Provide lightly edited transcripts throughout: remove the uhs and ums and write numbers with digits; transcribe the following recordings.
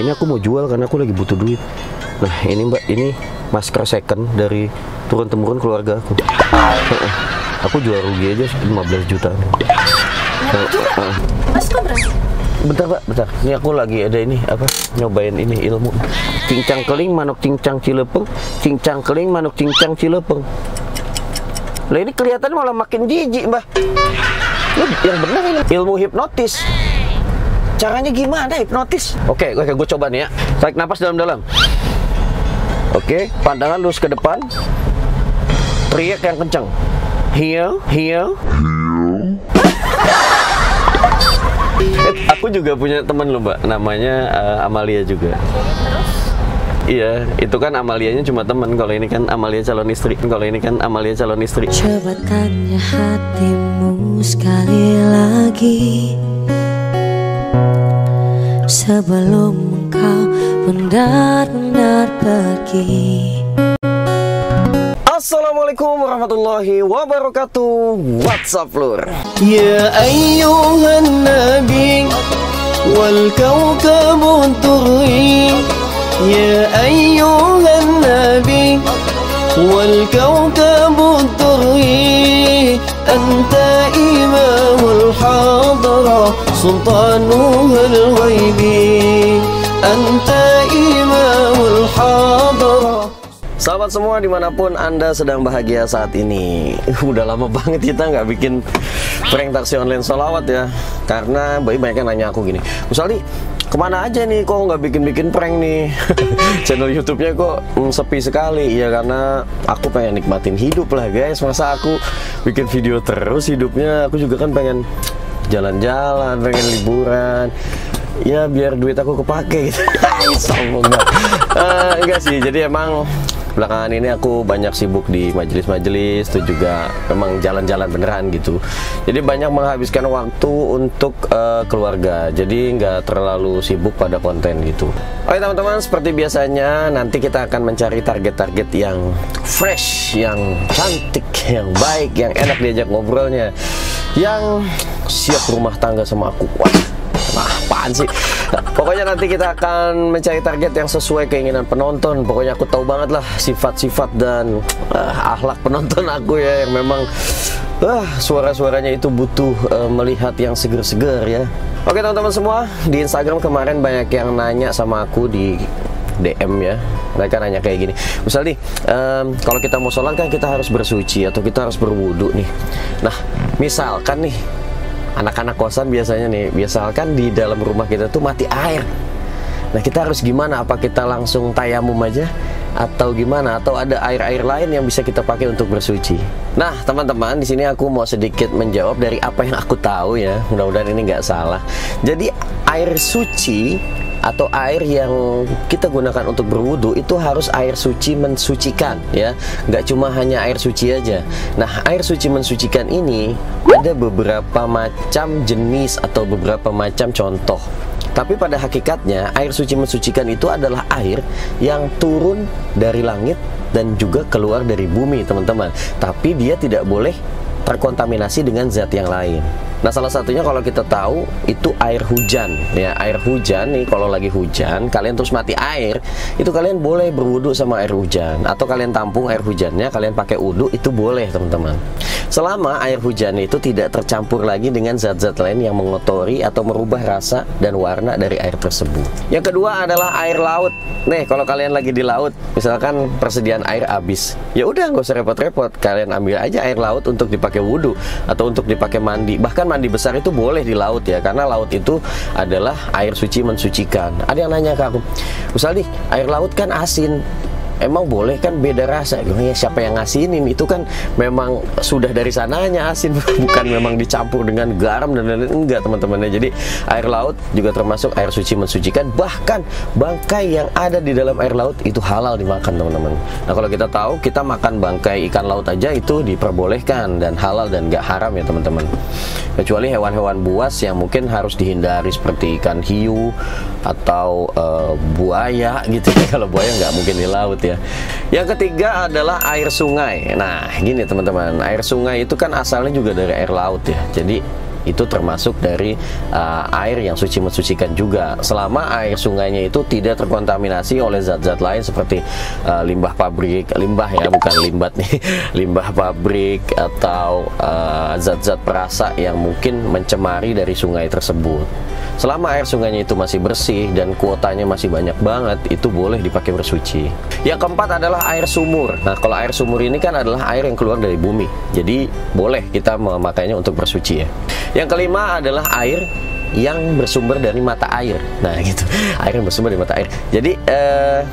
Ini aku mau jual karena aku lagi butuh duit. Nah ini mbak, ini masker second dari turun-temurun keluarga aku. Aku jual rugi aja 15 juta. Bentar pak, bentar. Ini aku lagi ada ini, apa, nyobain ini ilmu. Cincang keling, manuk cincang cilepeng. Cincang keling, manuk cincang cilepeng. Lah ini kelihatan malah makin jijik mbah. Lu yang bener ini ilmu hipnotis. Caranya gimana hipnotis? Oke, gue coba nih ya. Tarik nafas dalam-dalam. Oke, pandangan lurus ke depan. Teriak yang kencang. Hiu, hiu. Aku juga punya teman loh mbak, namanya Amalia juga. Iya, itu kan Amalianya cuma teman. Kalau ini kan Amalia calon istri. Coba tanya hatimu sekali lagi sebelum engkau benar-benar pergi. Assalamualaikum warahmatullahi wabarakatuh. What's up Lur? Ya ayyuhan nabi wal kawkabun turri. Ya ayyuhan nabi wal kawkabun turri. Anta imamul hadra sultanuhal ghaibi. Anta imamul hadra. Sahabat semua dimanapun Anda sedang bahagia saat ini. Udah lama banget kita nggak bikin prank taksi online sholawat ya. Karena banyak yang nanya aku gini, Gus Aldi kemana aja nih kok nggak bikin-bikin prank nih. Channel YouTube-nya kok sepi sekali. Ya karena aku pengen nikmatin hidup lah guys. Masa aku bikin video terus hidupnya, aku juga kan pengen jalan-jalan, pengen liburan. Ya biar duit aku kepake gitu. Sombong banget. Enggak sih, jadi emang belakangan ini aku banyak sibuk di majelis-majelis, itu juga memang jalan-jalan beneran gitu. Jadi banyak menghabiskan waktu untuk keluarga, jadi nggak terlalu sibuk pada konten gitu. Oke teman-teman, seperti biasanya nanti kita akan mencari target-target yang fresh, yang cantik, yang baik, yang enak diajak ngobrolnya, yang siap rumah tangga sama aku. Wah. Nah, apaan sih? Pokoknya nanti kita akan mencari target yang sesuai keinginan penonton. Pokoknya aku tahu banget lah sifat-sifat dan akhlak penonton aku ya, yang memang suara-suaranya itu butuh melihat yang seger-seger ya. Oke teman-teman semua, di Instagram kemarin banyak yang nanya sama aku di DM ya. Mereka nanya kayak gini, misalnya nih, kalau kita mau sholat kan kita harus bersuci atau kita harus berwudu nih. Nah, misalkan nih anak-anak kosan biasanya nih, misalkan di dalam rumah kita tuh mati air. Nah kita harus gimana? Apa kita langsung tayamum aja? Atau gimana? Atau ada air-air lain yang bisa kita pakai untuk bersuci? Nah teman-teman, di sini aku mau sedikit menjawab dari apa yang aku tahu ya. Mudah-mudahan ini nggak salah. Jadi air suci atau air yang kita gunakan untuk berwudu itu harus air suci mensucikan ya, nggak cuma hanya air suci aja. Nah air suci mensucikan ini ada beberapa macam jenis atau beberapa macam contoh, tapi pada hakikatnya air suci mensucikan itu adalah air yang turun dari langit dan juga keluar dari bumi teman-teman, tapi dia tidak boleh terkontaminasi dengan zat yang lain. Nah salah satunya kalau kita tahu itu air hujan ya, air hujan nih kalau lagi hujan kalian terus mati air, itu kalian boleh berwudu sama air hujan, atau kalian tampung air hujannya, kalian pakai wudu, itu boleh teman-teman, selama air hujan itu tidak tercampur lagi dengan zat-zat lain yang mengotori atau merubah rasa dan warna dari air tersebut. Yang kedua adalah air laut nih, kalau kalian lagi di laut misalkan persediaan air habis, ya udah nggak usah repot-repot, kalian ambil aja air laut untuk dipakai wudu atau untuk dipakai mandi. Bahkan mandi besar itu boleh di laut ya, karena laut itu adalah air suci mensucikan. Ada yang nanya ke aku, Gus Aldi, air laut kan asin, emang boleh kan beda rasa? Ya siapa yang ngasinin, itu kan memang sudah dari sananya asin, bukan memang dicampur dengan garam dan lain-lain. Enggak teman-teman ya, jadi air laut juga termasuk air suci mensucikan. Bahkan bangkai yang ada di dalam air laut itu halal dimakan teman-teman. Nah kalau kita tahu kita makan bangkai ikan laut aja itu diperbolehkan dan halal dan nggak haram ya teman-teman, kecuali hewan-hewan buas yang mungkin harus dihindari seperti ikan hiu atau buaya gitu ya. Kalau buaya nggak mungkin di laut ya. Yang ketiga adalah air sungai. Nah gini teman-teman, air sungai itu kan asalnya juga dari air laut ya, jadi itu termasuk dari air yang suci mensucikan juga, selama air sungainya itu tidak terkontaminasi oleh zat-zat lain seperti limbah pabrik, limbah ya bukan limbat nih, limbah pabrik atau zat-zat perasa yang mungkin mencemari dari sungai tersebut. Selama air sungainya itu masih bersih dan kuotanya masih banyak banget, itu boleh dipakai bersuci. Yang keempat adalah air sumur. Nah, kalau air sumur ini kan adalah air yang keluar dari bumi, jadi boleh kita memakainya untuk bersuci ya. Yang kelima adalah air yang bersumber dari mata air. Nah gitu, air yang bersumber dari mata air. Jadi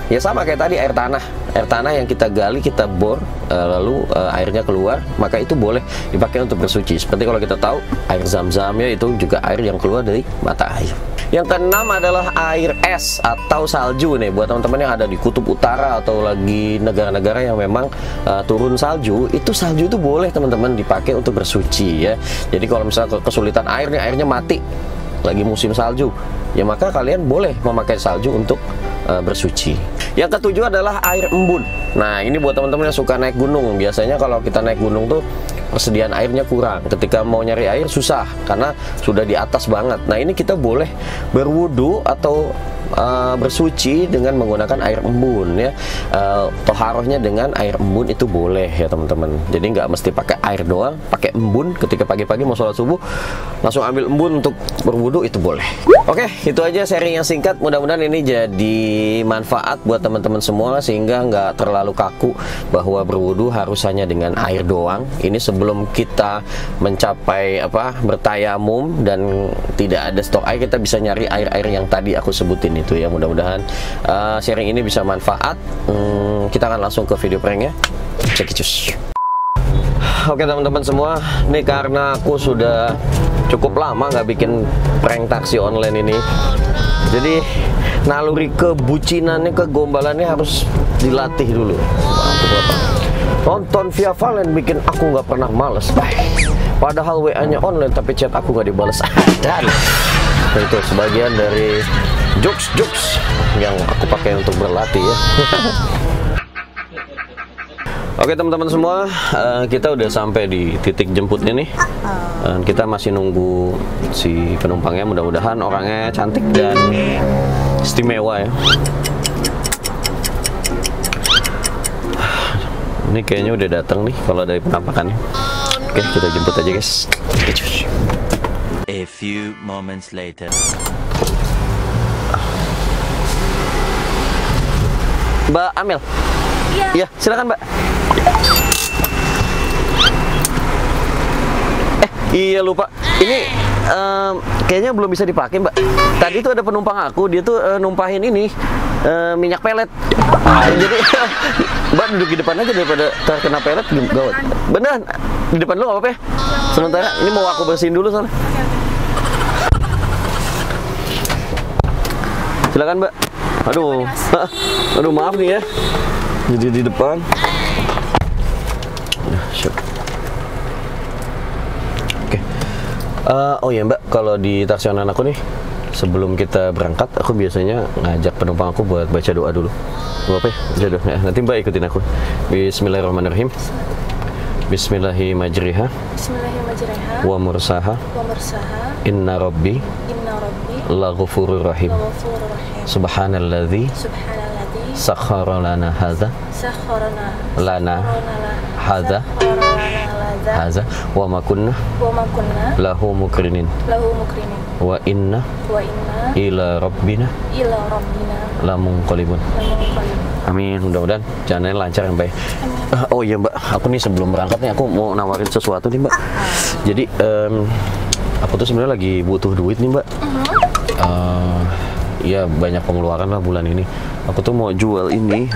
ya sama kayak tadi, air tanah. Air tanah yang kita gali, kita bor, lalu airnya keluar, maka itu boleh dipakai untuk bersuci. Seperti kalau kita tahu, air zam-zam ya itu juga air yang keluar dari mata air. Yang keenam adalah air es atau salju nih. Buat teman-teman yang ada di kutub utara atau lagi negara-negara yang memang turun salju, itu salju itu boleh teman-teman dipakai untuk bersuci ya. Jadi kalau misalnya kesulitan air nih, airnya mati lagi musim salju, ya maka kalian boleh memakai salju untuk bersuci. Yang ketujuh adalah air embun. Nah ini buat teman-teman yang suka naik gunung. Biasanya kalau kita naik gunung tuh persediaan airnya kurang, ketika mau nyari air susah karena sudah di atas banget. Nah ini kita boleh berwudu atau bersuci dengan menggunakan air embun ya. Toharohnya dengan air embun itu boleh ya teman-teman. Jadi nggak mesti pakai air doang, pakai embun. Ketika pagi-pagi mau sholat subuh langsung ambil embun untuk berwudu, itu boleh. Oke, itu aja sharing yang singkat. Mudah-mudahan ini jadi manfaat buat teman-teman semua, sehingga nggak terlalu kaku bahwa berwudu harus hanya dengan air doang. Ini sebelum kita mencapai bertayamum dan tidak ada stok air, kita bisa nyari air-air yang tadi aku sebutin itu ya. Mudah-mudahan sharing ini bisa manfaat. Kita akan langsung ke video pranknya. Cekicus. Oke teman-teman semua, ini karena aku sudah cukup lama nggak bikin prank taksi online ini, jadi naluri kebucinannya, kegombalannya harus dilatih dulu. Nonton via Valen bikin aku nggak pernah males, padahal WA-nya online tapi chat aku nggak dibalas. Dan itu sebagian dari jokes-jokes yang aku pakai untuk berlatih ya. Oke teman-teman semua, kita udah sampai di titik jemputnya nih. Kita masih nunggu si penumpangnya. Mudah-mudahan orangnya cantik dan istimewa ya. Ini kayaknya udah datang nih kalau dari penampakannya. Oke, kita jemput aja guys. A few moments later. Mbak Amel. Iya, ya, silakan Mbak. Iya lupa. Ini kayaknya belum bisa dipakai Mbak. Tadi tuh ada penumpang aku, dia tuh numpahin ini minyak pelet. Jadi Mbak duduk di depan aja daripada terkena pelet gawat. Beneran di depan lu apa ya? Sementara ini mau aku bersihin dulu soalnya. Silakan Mbak. Aduh. Aduh maaf nih ya. Jadi di depan. Oh ya Mbak, kalau di taksi online aku nih, sebelum kita berangkat, aku biasanya ngajak penumpang aku buat baca doa dulu. Bapak ya, baca doa. Ya, nanti Mbak ikutin aku. Bismillahirrahmanirrahim. Bismillahirrahmanirrahim. Bismillahirrahmanirrahim. Wa mursaha. Wa mursaha. Inna Rabbi. Inna Rabbi. La ghafurur rahim. La ghafurur rahim. Subhanalladzi. Subhanalladzi. Sakhkhara lana hadza. Sakhkhara lana hadza. Haza wa ma kunna lahu mukrinin wa inna ila rabbina lamunqalibun. Amin. Mudah-mudahan jalannya lancar ya Mbak. Oh iya Mbak, aku nih sebelum berangkat nih aku mau nawarin sesuatu nih Mbak. Jadi aku tuh sebenarnya lagi butuh duit nih Mbak. Ya banyak pengeluaran lah bulan ini. Aku tuh mau jual ini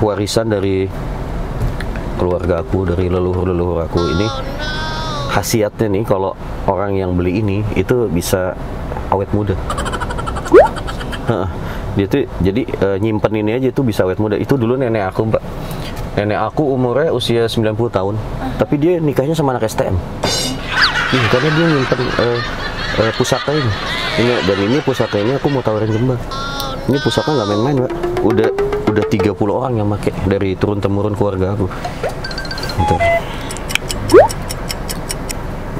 warisan dari keluarga aku, dari leluhur-leluhur aku. Ini khasiatnya nih, kalau orang yang beli ini itu bisa awet muda. Dia tuh jadi nyimpen ini aja itu bisa awet muda. Itu dulu nenek aku Mbak. Nenek aku umurnya usia 90 tahun, tapi dia nikahnya sama anak STM. Karena dia nyimpen pusaka ini. Dan ini pusaka ini aku mau tawarin ke Mbak. Ini pusaka nggak main-main Mbak. Udah 30 orang yang pakai dari turun temurun keluarga aku. Bentar.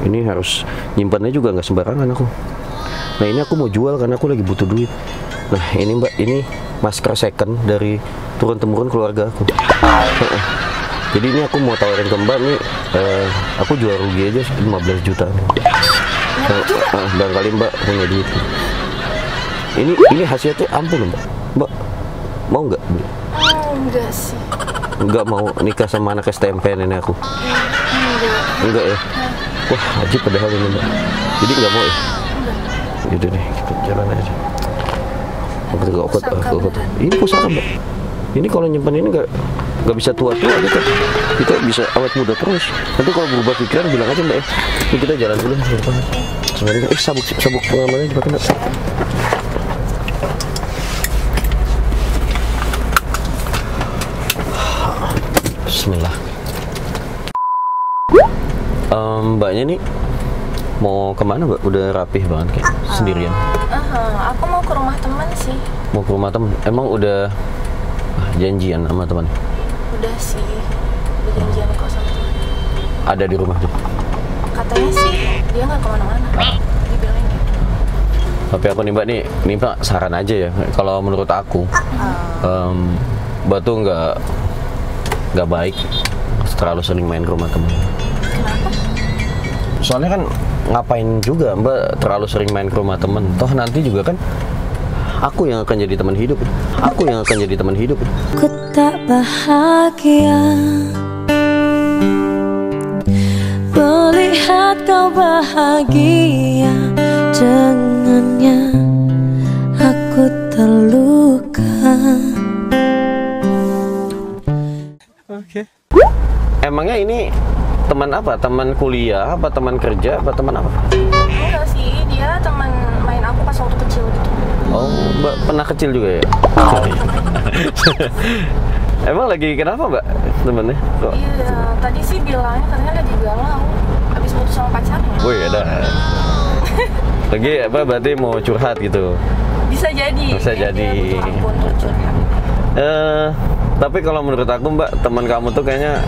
Ini harus nyimpannya juga nggak sembarangan aku. Nah ini aku mau jual karena aku lagi butuh duit. Nah ini mbak, ini masker second dari turun-temurun keluarga aku. Jadi ini aku mau tawarin ke mbak nih, aku jual rugi aja 15 juta. Barangkali mbak punya duit. Ini hasilnya tuh ampun mbak. Mbak mau nggak? Enggak sih. Enggak mau nikah sama anak STMP nenek aku. Enggak ya. Wah aja padahal ini mbak. Jadi nggak mau ya. Yaudah deh kita jalan aja. Ini pusaka mbak. Ini kalau nyimpan ini nggak bisa tua-tua gitu. Kita bisa awet muda terus. Nanti kalau berubah pikiran bilang aja mbak ya. Ini kita jalan dulu. Sebenarnya sabuk pengamannya dipakai mbak. Bismillah. Mbaknya nih mau kemana mbak? Udah rapih banget kayak sendirian. Aku mau ke rumah teman sih. Mau ke rumah teman? Emang udah janjian sama teman? Udah sih, udah janjian kok sama teman. Ada di rumah tuh? Katanya sih dia nggak kemana-mana. Dibilangin gitu. Tapi aku nih mbak nih, ini mbak saran aja ya. Kalau menurut aku, mbak tuh nggak baik terlalu sering main ke rumah temen. Kenapa? Soalnya kan ngapain juga mbak terlalu sering main ke rumah temen, toh nanti juga kan aku yang akan jadi teman hidup. Aku yang akan jadi teman hidup. Ku tak bahagia melihat kau bahagia dengannya, aku terluka. Oke. Emangnya ini teman apa? Teman kuliah, apa teman kerja, apa teman apa? Enggak sih, dia teman main aku pas waktu kecil gitu. Oh, mbak pernah kecil juga ya? Emang lagi kenapa mbak temennya? Iya, tadi sih bilangnya katanya lagi galau, habis putus sama pacarnya. Wih, ada. Lagi apa? Berarti mau curhat gitu? Bisa jadi. Bisa jadi. Dia butuh aku untuk curhat. Tapi kalau menurut aku mbak, teman kamu tuh kayaknya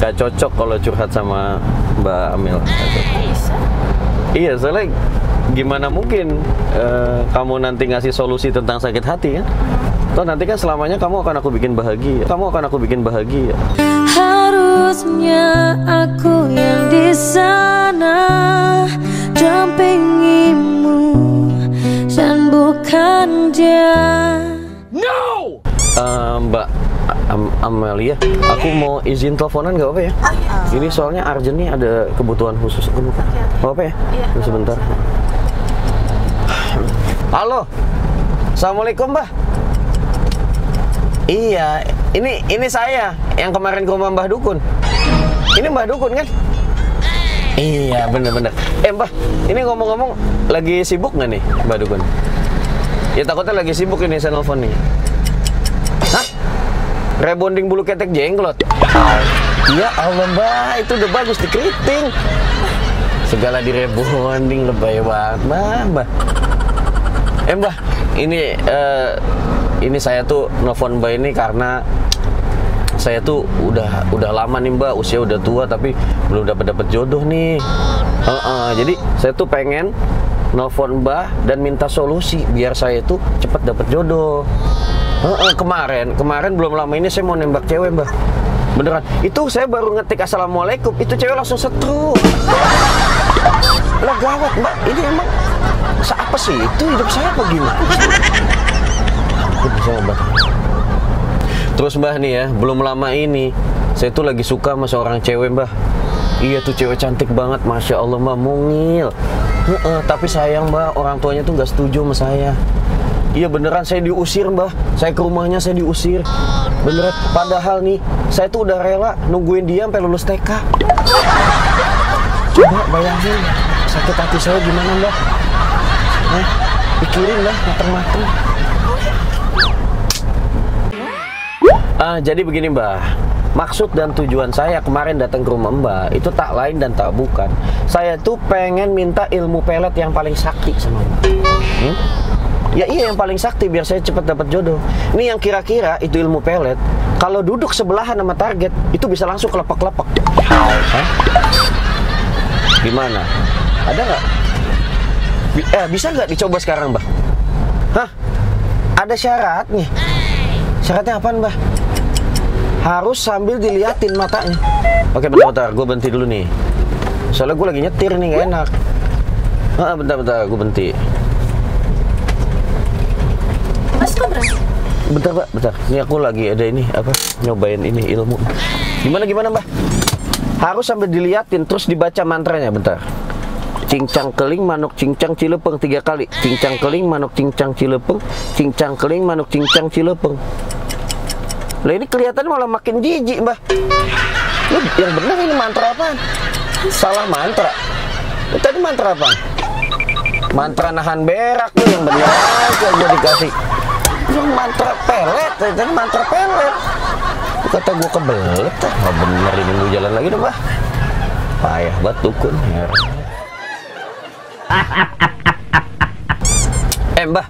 gak cocok kalau curhat sama mbak Amel. Iya, soalnya gimana mungkin kamu nanti ngasih solusi tentang sakit hati kan? Toh nanti kan selamanya kamu akan aku bikin bahagia. Kamu akan aku bikin bahagia. Harusnya aku yang di sana dampingimu dan bukan dia. No! Mbak Amelia, aku mau izin teleponan nggak apa ya? Ini soalnya urgent nih, ada kebutuhan khusus. Nggak apa ya? Iya, sebentar. Halo, assalamualaikum mbah. Iya, ini saya yang kemarin ke rumah Mbah Dukun. Ini Mbah Dukun kan? Iya, bener-bener. Mbah, ini ngomong-ngomong lagi sibuk nggak nih Mbah Dukun? Ya takutnya lagi sibuk ini saya nelfon nih. Hah? Rebonding bulu ketek jenglot? Ya Allah mbak, itu udah bagus dikriting. Segala direbonding, lebay banget mbak. Mbak, ini saya tuh nelfon mbak ini karena saya tuh udah lama nih mbak, usia udah tua tapi belum dapet jodoh nih. Jadi saya tuh pengen nelfon mbak dan minta solusi biar saya tuh cepet dapet jodoh. Kemarin belum lama ini saya mau nembak cewek mbak. Beneran, itu saya baru ngetik assalamualaikum, itu cewek langsung setru. Lah gawat mbak, ini emang apa sih itu hidup saya apa gimana? Terus mbak nih ya, belum lama ini saya tuh lagi suka sama seorang cewek mbak. Iya tuh cewek cantik banget, masya Allah mbak, mungil. Tapi sayang mbak, orang tuanya tuh nggak setuju sama saya. Iya beneran saya diusir mbah, saya ke rumahnya saya diusir. Beneran, padahal nih saya tuh udah rela nungguin dia sampai lulus TK. Coba bayangin sakit hati saya gimana mbah? Nah, pikirin lah matang-matang. Jadi begini mbah, maksud dan tujuan saya kemarin datang ke rumah mbah itu tak lain dan tak bukan. Saya tuh pengen minta ilmu pelet yang paling sakti sama mbah. Ya iya yang paling sakti biar saya cepat dapat jodoh. Ini yang kira-kira itu ilmu pelet. Kalau duduk sebelahan sama target itu bisa langsung kelepek-kelepek. Gimana? Ada nggak? Bisa nggak dicoba sekarang, Mbak? Hah? Ada syarat nih. Syaratnya apaan, Mbak? Harus sambil diliatin matanya. Oke, bentar-bentar. Gue berhenti dulu nih. Soalnya gue lagi nyetir nih, nggak enak. Bentar-bentar. Gue berhenti. Mas, kok berhenti? Bentar, Mbak. Bentar. Ini aku lagi ada ini. Apa? Nyobain ini ilmu. Gimana, Mbak? Harus sambil diliatin, terus dibaca mantranya. Bentar. Cincang keling manuk cincang cilepeng 3 kali. Cincang keling manuk cincang cilepeng. Cincang keling manuk cincang cilepeng. Lah ini kelihatan malah makin jijik, Mbak. Lu yang benar ini mantra apaan? Salah mantra. Tadi mantra apaan? Mantra nahan berak tuh yang benar aja dikasih. Yang mantra pelet, tadi mantra pelet. Kata gua kebelet, nggak bener ini lu jalan lagi dong, Mbak. Payah banget dukun. Mbah,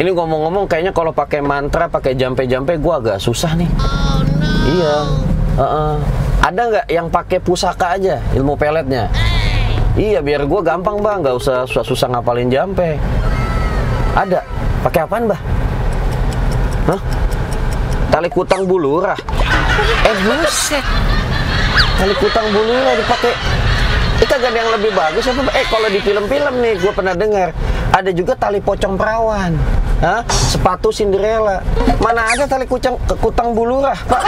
ini ngomong-ngomong kayaknya kalau pakai mantra, pakai jampe-jampe gua agak susah nih. Oh, no. Iya. Ada nggak yang pakai pusaka aja ilmu peletnya? Iya, biar gua gampang, Bang, nggak usah susah-susah ngapalin jampe. Ada. Pakai apaan, Mbah? Hah? Tali kutang bulurah. Buset. Tali kutang bulurah dipakai. Kagak ada yang lebih bagus apa? Kalau di film-film nih, gue pernah dengar ada juga tali pocong perawan, hah? Sepatu Cinderella. Mana ada tali kutang bulurah, Pak?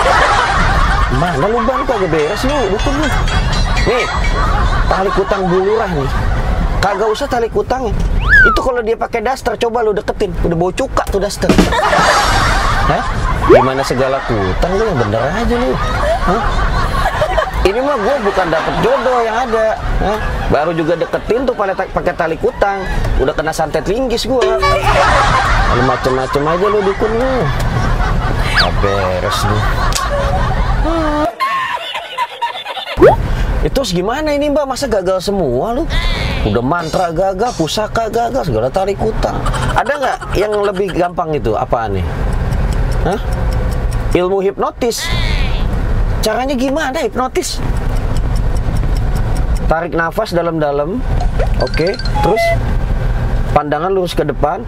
Mana lubang kok gak beres lu, dukun lu. Nih, tali kutang bulurah nih. Kagak usah tali kutang. Itu kalau dia pakai daster, coba lu deketin, udah bau cuka tuh daster. Hah? Gimana segala kutang lu, bener aja lu. Hah? Ini mah gue bukan dapet jodoh yang ada. Hah? Baru juga deketin tuh pakai tali kutang. Udah kena santet linggis gue. Macem-macem aja lu dukun lu. Beres nih. Itu gimana ini, Mbak? Masa gagal semua lu? Udah mantra gagal, pusaka gagal, segala tali kutang. Ada nggak yang lebih gampang itu? Apaan nih? Hah? Ilmu hipnotis. Caranya gimana hipnotis? Tarik nafas dalam-dalam. Oke, terus pandangan lurus ke depan.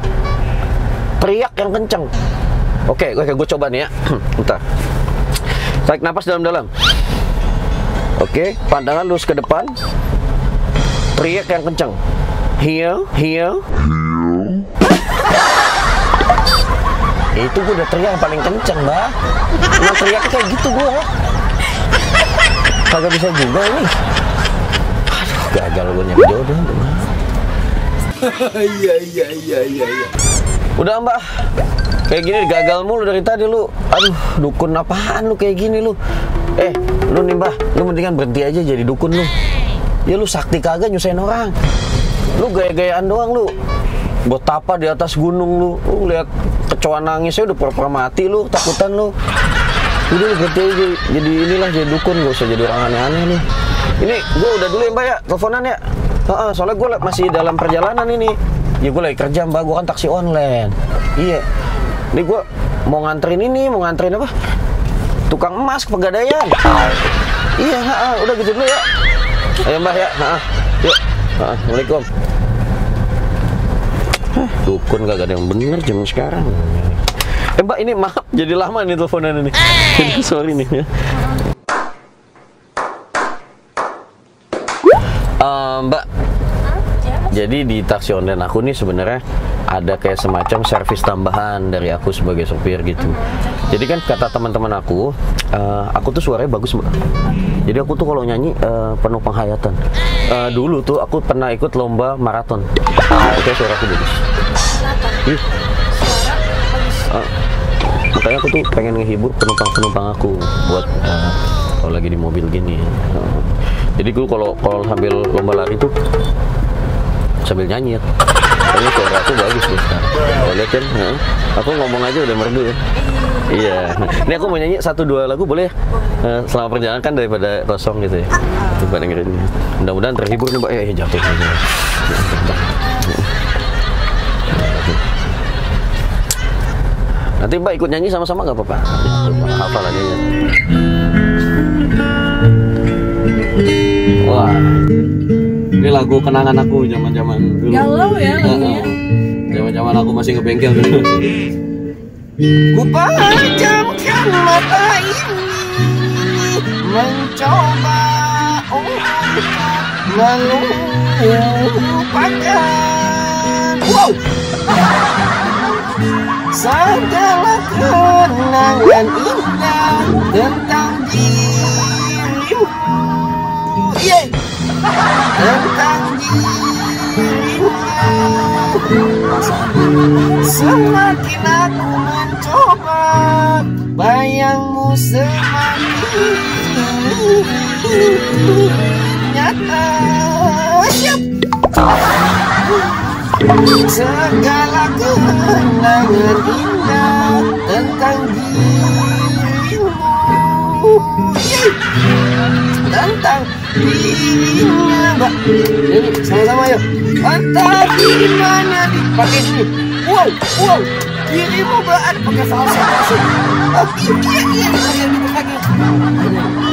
Teriak yang kenceng. Oke, gue coba nih ya. Bentar. Tarik nafas dalam-dalam. Oke, pandangan lurus ke depan. Teriak yang kenceng. Hiu. Itu gue udah teriak yang paling kenceng, Mbak. Nah, teriaknya kayak gitu gue. Kagak bisa juga ini. Aduh, gagal gue nyari jodoh. Iya. Udah, Mbak. Kayak gini gagal mulu dari tadi lu. Aduh, dukun apaan lu kayak gini lu? Lu nih, Mbak, lu mendingan berhenti aja jadi dukun lu. Ya lu sakti kagak nyusahin orang. Lu gaya-gayaan doang lu. Betapa di atas gunung lu. Lu lihat kecoa nangisnya udah pura-pura mati lu, takutan lu. Udah berarti jadi inilah, jadi dukun, gak usah jadi orang aneh-aneh nih. Ini gue udah dulu ya, Mbak ya, teleponan ya. Soalnya gue masih dalam perjalanan ini. Ya gue lagi kerja, Mbak, gue kan taksi online. Iya. Ini gue mau nganterin ini, mau nganterin apa? Tukang emas ke Pegadaian. Iya, udah gitu dulu ya. Ayo, Mbak ya. Yuk. Assalamualaikum. Dukun gak ada yang bener jam sekarang. Mbak, ini maaf jadi lama nih teleponan ini. Sorry nih ya. Mbak, jadi di taksi online aku nih sebenarnya ada kayak semacam servis tambahan dari aku sebagai sopir gitu. Jadi kan kata teman-teman aku tuh suaranya bagus, Mbak. Jadi aku tuh kalau nyanyi penuh penghayatan. Dulu tuh aku pernah ikut lomba maraton. Oke, suara aku bagus. Makanya aku tuh pengen ngehibur penumpang-penumpang aku buat kalau lagi di mobil gini. Jadi gue kalau sambil lomba lari tuh sambil nyanyi ya. Kayaknya suara aku bagus tuh. Kalau lihat kan, aku ngomong aja udah merdu ya. Iya. Ini aku mau nyanyi 1-2 lagu boleh ya? Selama perjalanan kan daripada kosong gitu ya. Coba dengerin. Mudah-mudahan terhibur nih, Mbak. Ya jatuh aja. Nanti Mbak ikut nyanyi sama-sama nggak apa-apa? Hafal aja ya. Wah. lagu kenangan aku zaman-zaman dulu. Galau ya lagunya. Zaman-zaman aku masih ngebengkel dulu. Ku pejamkan mata ini, mencoba melupakan. Wow. Segala kenangan indah tentang dirimu, yeah. Tentang dirimu. Semakin aku mencoba, bayangmu semakin nyata. Segala kenangan indah tentang dirimu, tentang dirimu. Mbak, ini sama-sama yuk. Entah di mana dipakai ini. Wow, wow, dirimu berat pakai salsa masuk. Tapi iya yang dipakai.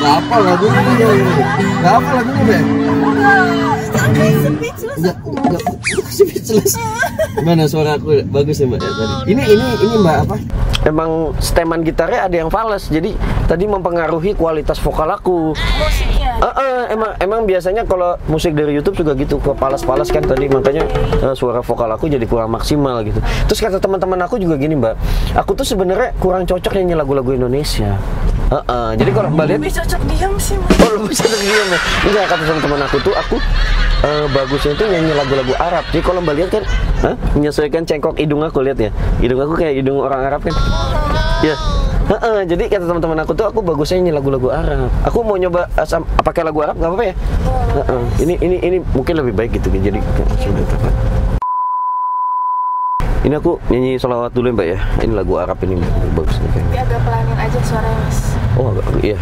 Gak apa lagunya, gak apa lagunya, Ben. Speechless. Gimana suara aku? Bagus ya Mbak ya tadi. Ini Mbak apa? Emang steman gitarnya ada yang fals. Jadi tadi mempengaruhi kualitas vokal aku. Musiknya. Emang biasanya kalau musik dari YouTube juga gitu, ke fals-fals kan tadi, makanya suara vokal aku jadi kurang maksimal gitu. Terus kata teman-teman aku juga gini, Mbak. Aku tuh sebenarnya kurang cocok nyanyi lagu-lagu Indonesia. Jadi kalau Mbak lihat lebih cocok diam sih, Mas. Oh, lebih cocok diam ya. Enggak, kata teman-teman aku tuh aku bagusnya tuh nyanyi lagu-lagu Arab. Jadi kalau Mbak lihat kan, menyesuaikan cengkok hidung aku, lihat ya. Hidung aku kayak hidung orang Arab kan. Ya. Jadi kata teman-teman aku tuh aku bagusnya nyanyi lagu-lagu Arab. Aku mau nyoba pakai lagu Arab, nggak apa-apa ya? Ini mungkin lebih baik gitu. Jadi ini aku nyanyi sholawat dulu Mbak ya. Ini lagu Arab ini bagus nih kayaknya. Agak pelanin aja suaranya Mas. Oh agak, iya.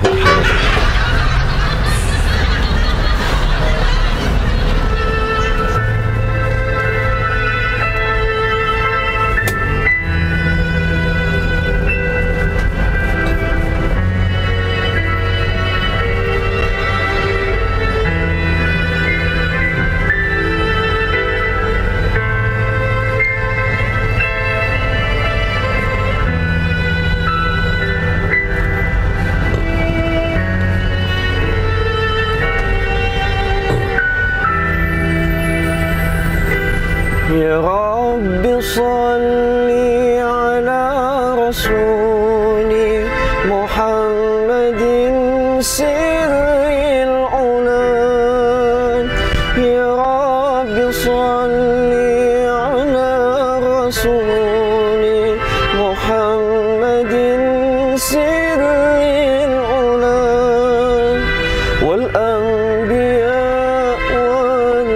Ya Rabbi salli ala rasuli Muhammadin sirril ulan. Ya Rabbi salli ala rasuli Muhammadin sirril ulan wal anbiya wal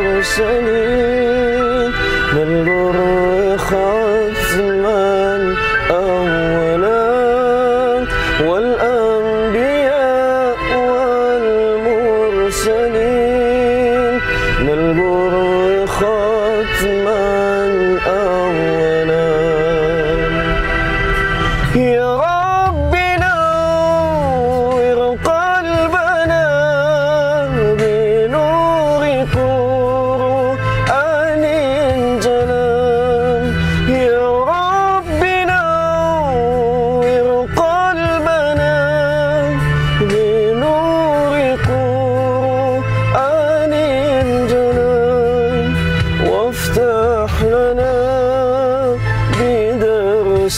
mursalin.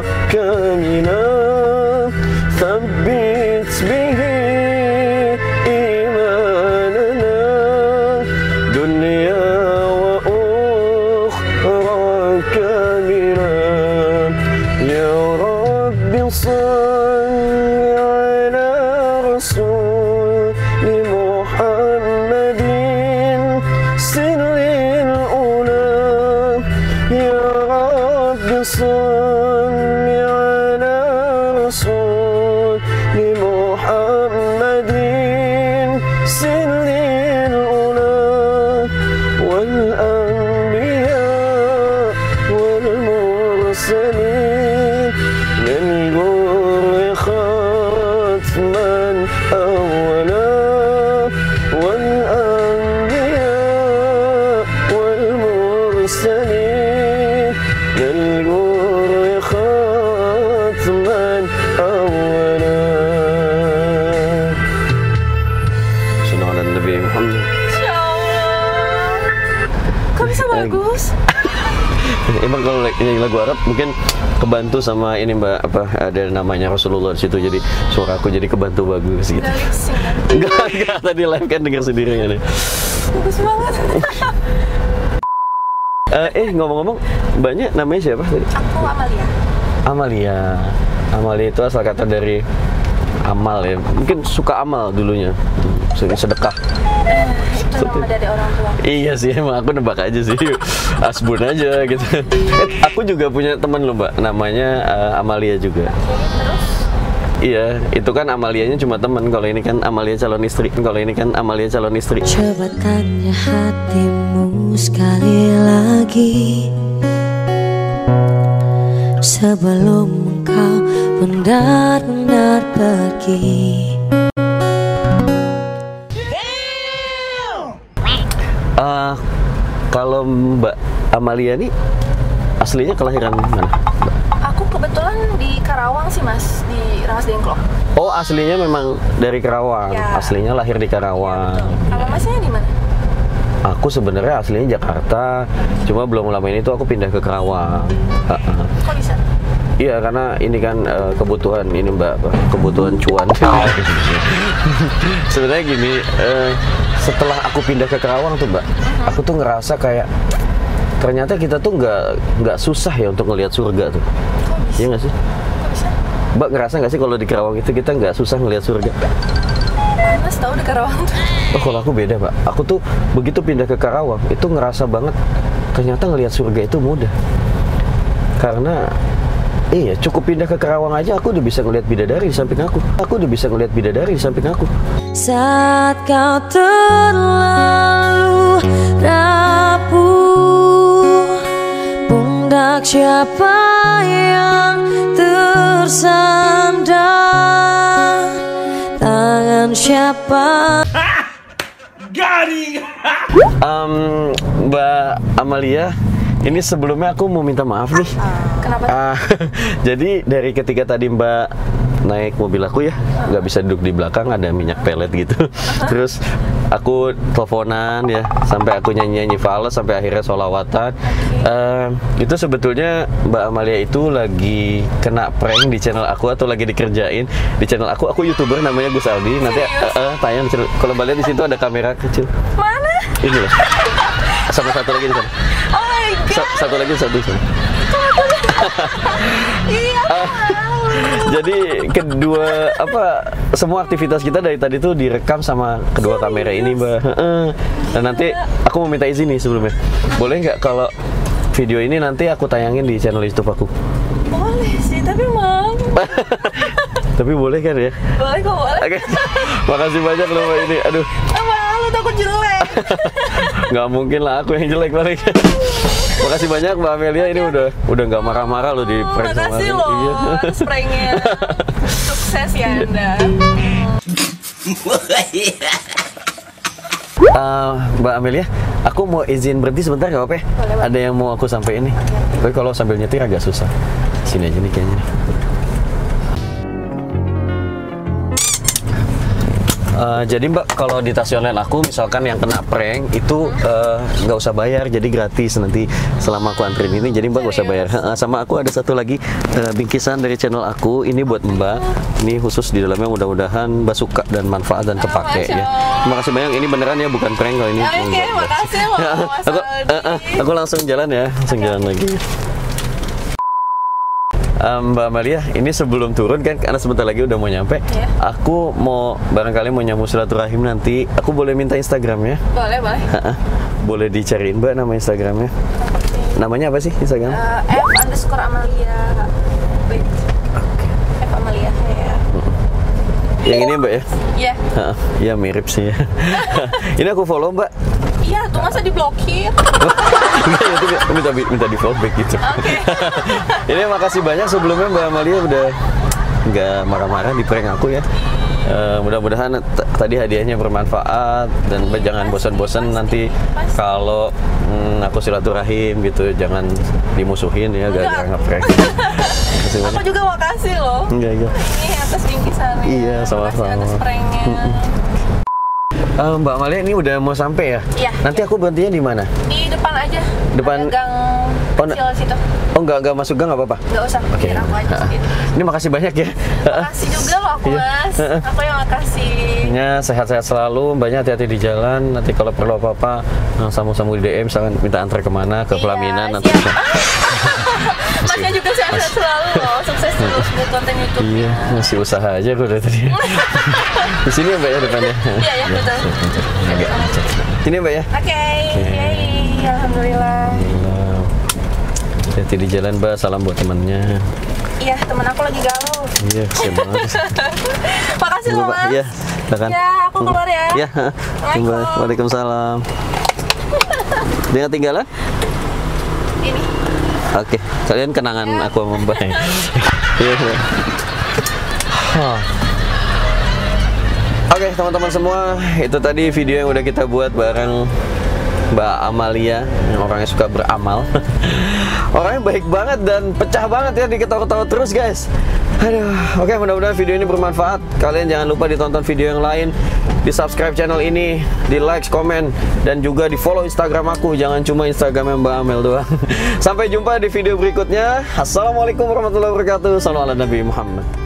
كاملا ثبت به إيماننا دنيا وأخرى كاملا يا رب صل على رسول محمد سر الأولى يا رب صل على رسول محمد سر الأولى والأنبياء والمرسلين من غور ختما أولا والأنبياء والمرسلين من غور ختما أولا. Sunnah ala Nabi Muhammad. Insya Allah. Kok bisa bagus? Emang kalau ini lagu Arab mungkin kebantu sama ini Mbak, apa ada namanya Rasulullah di situ, jadi suara aku jadi kebantu bagus gitu. Enggak, tadi live kan denger sendiri nih. Bagus banget. Ngomong-ngomong, banyak namanya siapa tadi? Aku Amalia. Amalia itu asal kata dari amal ya. Mungkin suka amal dulunya. Sering sedekah. Itu nama dari orang tua. Iya sih, emang aku nebak aja sih. Asbun aja gitu. Aku juga punya teman loh Mbak, namanya Amalia juga. Terus? Iya, itu kan Amalianya cuma teman. Kalau ini kan Amalia calon istri. Coba tanya hatimu sekali lagi sebelum engkau benar-benar pergi. Kalau Mbak Amalia nih aslinya kelahiran mana? Aku kebetulan di Karawang sih Mas, di Rangas Dengklok. Oh, aslinya memang dari Karawang. Ya. Aslinya lahir di Karawang. Kalau Masnya di mana? Aku sebenarnya aslinya Jakarta, cuma belum lama ini tuh aku pindah ke Karawang. Kok bisa? Iya, karena ini kan kebutuhan ini Mbak, kebutuhan cuan. Sebenarnya gini, setelah aku pindah ke Karawang tuh Mbak, aku tuh ngerasa kayak ternyata kita tuh nggak susah ya untuk ngelihat surga tuh. Iya nggak sih? Mbak ngerasa nggak sih kalau di Karawang itu kita nggak susah ngelihat surga? Mas tahu di Karawang tuh? Oh, kalau aku beda Mbak, aku tuh begitu pindah ke Karawang itu ngerasa banget ternyata ngelihat surga itu mudah. Karena iya, cukup pindah ke Karawang aja aku udah bisa ngeliat bidadari di samping aku. Saat kau terlalu rapuh, pundak siapa yang tersandar, tangan siapa. Garing. Mbak Amalia, ini sebelumnya aku mau minta maaf nih. Kenapa? Jadi dari ketika tadi Mbak naik mobil aku ya, nggak bisa duduk di belakang, ada minyak pelet gitu. Terus aku teleponan ya, sampai aku nyanyi fals, sampai akhirnya sholawatan. Itu sebetulnya Mbak Amalia itu lagi kena prank di channel aku atau lagi dikerjain di channel aku. Aku YouTuber namanya Gus Aldi. Nanti tayang di channel. Kalau Mbak lihat di situ ada kamera kecil. Mana? Ini loh. Sama satu lagi di sana. Satu lagi. Iya. Jadi kedua semua aktivitas kita dari tadi tuh direkam sama kedua kamera ini Mbak. Dan nanti aku mau minta izin nih sebelumnya. Boleh nggak kalau video ini nanti aku tayangin di channel YouTube aku? Boleh sih, tapi mau. Tapi boleh kan ya? Boleh kok, boleh. Oke. Makasih banyak loh Mbak ini. Aduh. Malu tuh aku jelek. Nggak mungkin lah aku yang jelek balik. Makasih banyak Mbak Amalia, ini udah nggak marah-marah loh di prank. Makasih loh, pranknya. Sukses ya Anda. Mbak Amalia, aku mau izin berhenti sebentar nggak apa-apa? Ada yang mau aku sampaikan nih. Tapi kalau sambil nyetir agak susah. Sini aja nih kayaknya. Jadi Mbak, kalau di taksi online aku misalkan yang kena prank itu nggak usah bayar, jadi gratis nanti selama aku antrin ini. Jadi Mbak nggak usah bayar. Sama aku ada satu lagi bingkisan dari channel aku, ini buat Mbak. Ini khusus di dalamnya, mudah-mudahan Mbak suka dan manfaat dan kepake ya. Terima kasih banyak, ini beneran ya, bukan prank kalau ini. Oke, makasih. Aku langsung jalan ya, langsung jalan lagi. Mbak Amalia, ini sebelum turun kan, karena sebentar lagi udah mau nyampe. Yeah. Aku mau, barangkali mau nyambung silaturahim nanti. Aku boleh minta Instagramnya? Boleh, boleh. Boleh dicariin Mbak nama Instagramnya? Okay. Namanya apa sih Instagram? @_Amalia. Wait. Okay. @Amalia ya. Yang ini Mbak ya? Iya. Yeah. Ya mirip sih. Ya. Ini aku follow Mbak. Iya, tuh masa diblokir? Enggak, ya, itu minta di follow back gitu. Okay. Ini makasih banyak sebelumnya Mbak Amalia udah nggak marah-marah di prank aku ya. Mudah-mudahan tadi hadiahnya bermanfaat dan jangan bosan-bosan nanti kalau aku silaturahim gitu, jangan dimusuhin ya, gara-gara nge-prank. Aku juga makasih loh. Enggak. Ini atas bingkisannya. Iya, sama-sama. Atas pranknya. Mbak Amalia ini udah mau sampai ya? Iya. Nanti aku berhentinya di mana? Di depan aja. Depan gang kecil situ. Oh, enggak masuk gang, enggak apa-apa? Enggak usah, biar aku aja sendiri. Ini makasih banyak ya. Makasih juga loh aku, Mas. Aku yang makasih. Ya, sehat-sehat selalu, Mbaknya hati-hati di jalan. Nanti kalau perlu apa-apa, sambung-sambung di DM, misalkan minta antar kemana, ke pelaminan nanti. Masnya juga sehat-sehat selalu loh, sukses terus buat konten YouTube. Iya, masih usaha aja aku dari tadi. Di sini Mbak ya depannya. Iya, ya betul. Sini Mbak ya. Oke. Alhamdulillah. Hati-hati di jalan Mbak, salam buat temannya. Iya, teman aku lagi galau. Iya, kasihan banget. Makasih loh Mas. Iya, silakan. Ya, aku keluar ya. Iya. Waalaikumsalam. Dia ketinggalan? Ini. Oke, kalian kenangan aku sama Mbak. Oke, teman-teman semua, itu tadi video yang udah kita buat bareng Mbak Amalia, yang orangnya suka beramal. Orangnya baik banget dan pecah banget ya, diketawa-ketawa terus guys. Aduh, oke, mudah-mudahan video ini bermanfaat. Kalian jangan lupa ditonton video yang lain, di subscribe channel ini, di like, komen, dan juga di follow Instagram aku. Jangan cuma Instagramnya Mbak Amel doang. Sampai jumpa di video berikutnya. Assalamualaikum warahmatullahi wabarakatuh. Sallallahu alaihi wasallam.